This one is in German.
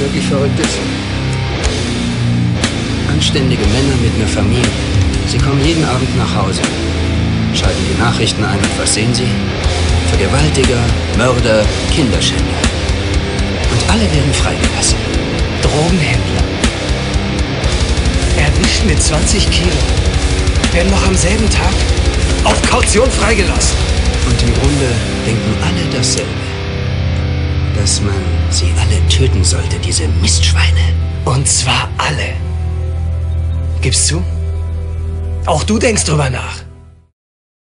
was wirklich Verrücktes. Anständige Männer mit einer Familie. Sie kommen jeden Abend nach Hause, schalten die Nachrichten ein und was sehen sie? Vergewaltiger, Mörder, Kinderschänder. Und alle werden freigelassen. Drogenhändler. Erwischt mit 20 Kilo. Werden noch am selben Tag auf Kaution freigelassen. Und im Grunde denken alle dasselbe. Dass man sie alle töten sollte, diese Mistschweine. Und zwar alle. Gibst du? Auch du denkst drüber nach.